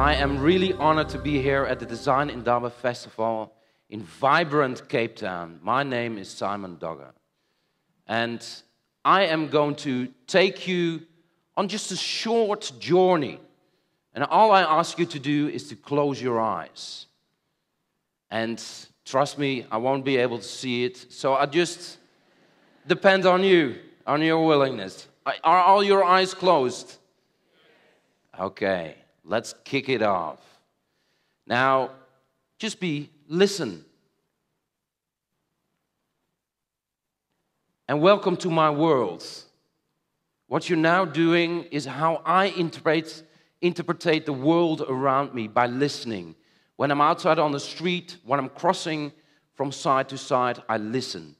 I am really honored to be here at the Design Indaba Festival in vibrant Cape Town. My name is Simon Dogger. And I am going to take you on just a short journey. And all I ask you to do is to close your eyes. And trust me, I won't be able to see it, so I just depend on you, on your willingness. Are all your eyes closed? Okay, let's kick it off. Now, just listen. And welcome to my world. What you're now doing is how I interpret the world around me by listening. When I'm outside on the street, when I'm crossing from side to side, I listen.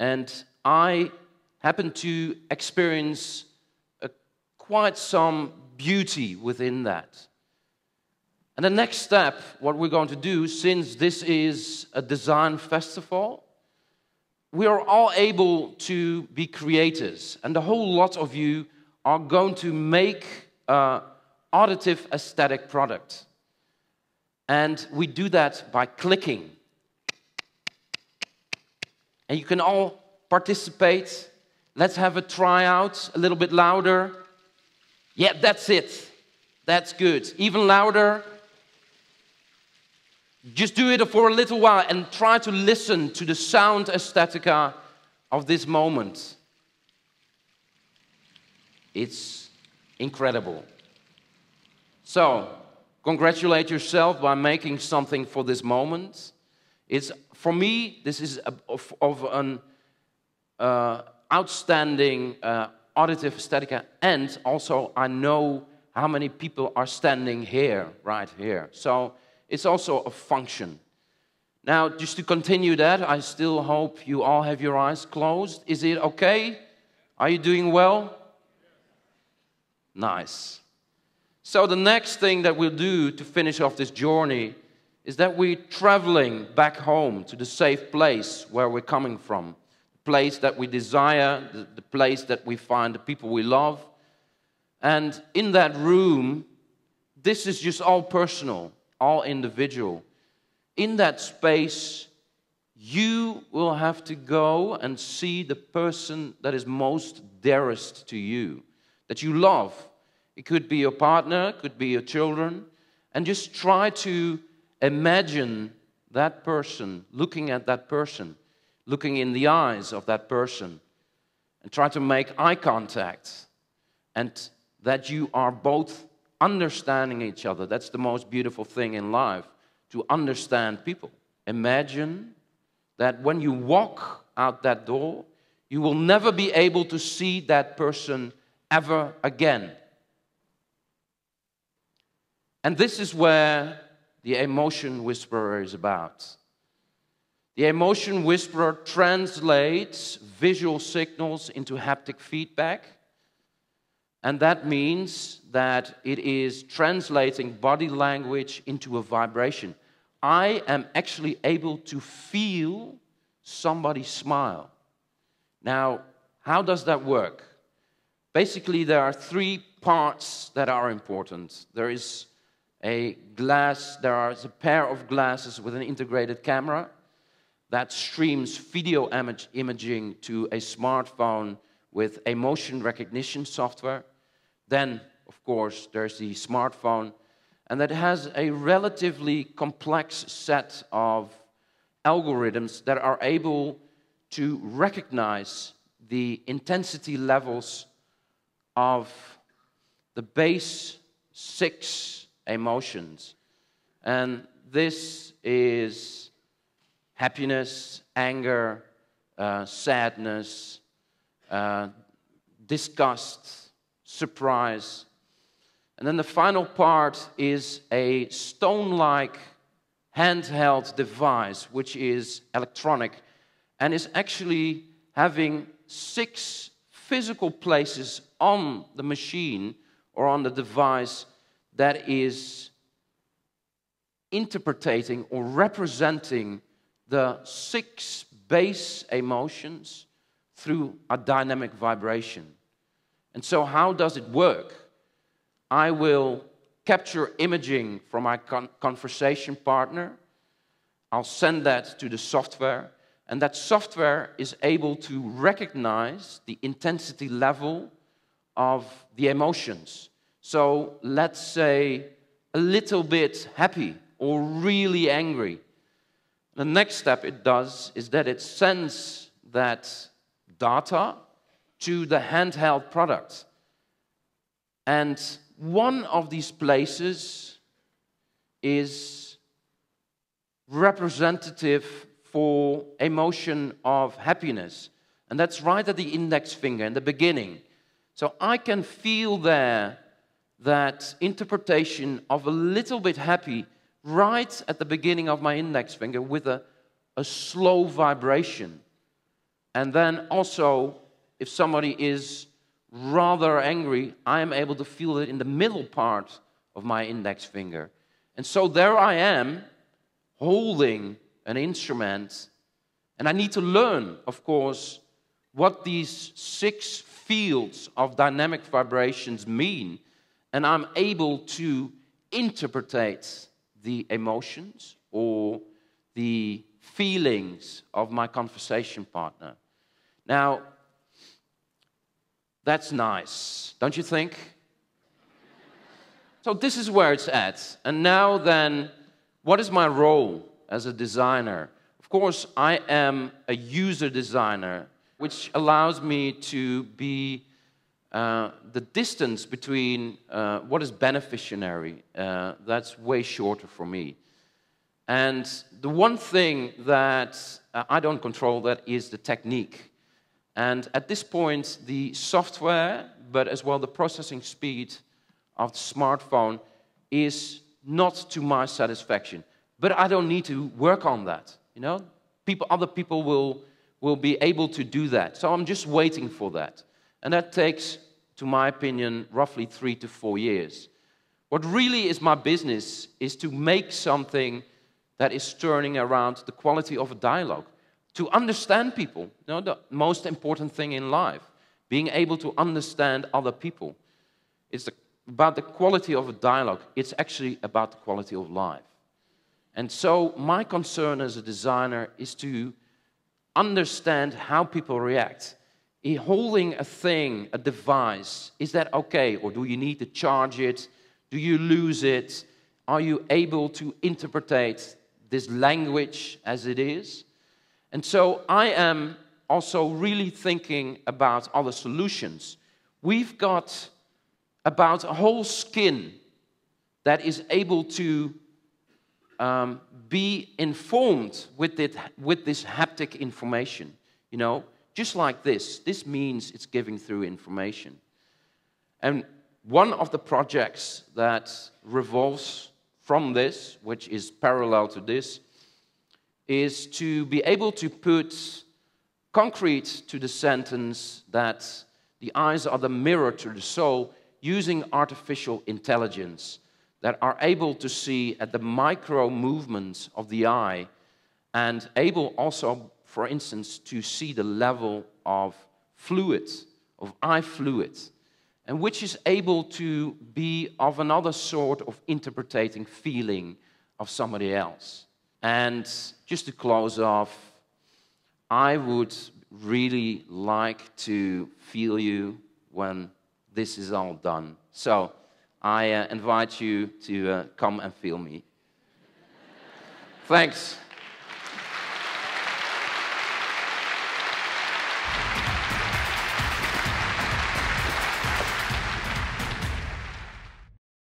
And I happen to experience quite some beauty within that. And the next step, what we're going to do, since this is a design festival, we are all able to be creators. And a whole lot of you are going to make auditive aesthetic products. And we do that by clicking. And you can all participate. Let's have a tryout, a little bit louder. Yeah, that's it. That's good. Even louder. Just do it for a little while and try to listen to the sound aesthetica of this moment. It's incredible. So, congratulate yourself by making something for this moment. It's, for me, this is of an outstanding auditive aesthetica, and also I know how many people are standing here, right here. So it's also a function. Now, just to continue that, I still hope you all have your eyes closed. Is it okay? Are you doing well? Nice. So the next thing that we'll do to finish off this journey is that we're traveling back home to the safe place where we're coming from, the place that we desire, the place that we find the people we love. And in that room, this is just all personal, all individual. In that space, you will have to go and see the person that is most dearest to you, that you love. It could be your partner, it could be your children, and just try to imagine that person, looking at that person, looking in the eyes of that person, and try to make eye contact, and that you are both understanding each other. That's the most beautiful thing in life, to understand people. Imagine that when you walk out that door, you will never be able to see that person ever again. And this is where the Emotion Whisperer is about. The Emotion Whisperer translates visual signals into haptic feedback. And that means that it is translating body language into a vibration. I am actually able to feel somebody smile. Now, how does that work? Basically, there are three parts that are important. There is a pair of glasses with an integrated camera that streams video imaging to a smartphone with a motion recognition software. Then, of course, there's the smartphone, and that has a relatively complex set of algorithms that are able to recognize the intensity levels of the base six emotions. And this is happiness, anger, sadness, disgust, surprise. And then the final part is a stone-like handheld device, which is electronic, and is actually having six physical places on the machine or on the device that is interpreting or representing the six base emotions through a dynamic vibration. And so how does it work? I will capture imaging from my conversation partner. I'll send that to the software, and that software is able to recognize the intensity level of the emotions. So let's say a little bit happy or really angry. The next step it does is that it sends that data to the handheld product. And one of these places is representative for emotion of happiness. And that's right at the index finger in the beginning. So I can feel there that interpretation of a little bit happy right at the beginning of my index finger with a slow vibration. And then also, if somebody is rather angry, I am able to feel it in the middle part of my index finger. And so there I am, holding an instrument, and I need to learn, of course, what these 6 fields of dynamic vibrations mean, and I'm able to interpret the emotions or the feelings of my conversation partner. Now, that's nice, don't you think? So this is where it's at. And now then, what is my role as a designer? Of course, I am a user designer, which allows me to be the distance between what is beneficiary. That's way shorter for me. And the one thing that I don't control, that is the technique. And at this point, the software, but as well the processing speed of the smartphone, is not to my satisfaction. But I don't need to work on that. You know, other people will be able to do that. So I'm just waiting for that. And that takes, to my opinion, roughly 3 to 4 years. What really is my business is to make something that is turning around the quality of a dialogue. To understand people, you know, the most important thing in life, being able to understand other people. It's about the quality of a dialogue. It's actually about the quality of life. And so my concern as a designer is to understand how people react. Holding a thing, a device, is that okay? Or do you need to charge it? Do you lose it? Are you able to interpret this language as it is? And so I am also really thinking about other solutions. We've got about a whole skin that is able to be informed with this haptic information. You know, just like this. This means it's giving through information. And one of the projects that revolves from this, which is parallel to this, is to be able to put concrete to the sentence that the eyes are the mirror to the soul, using artificial intelligence that are able to see at the micro movements of the eye, and able also, for instance, to see the level of fluid, of eye fluid, and which is able to be of another sort of interpreting feeling of somebody else. And just to close off, I would really like to feel you when this is all done. So I invite you to come and feel me. Thanks.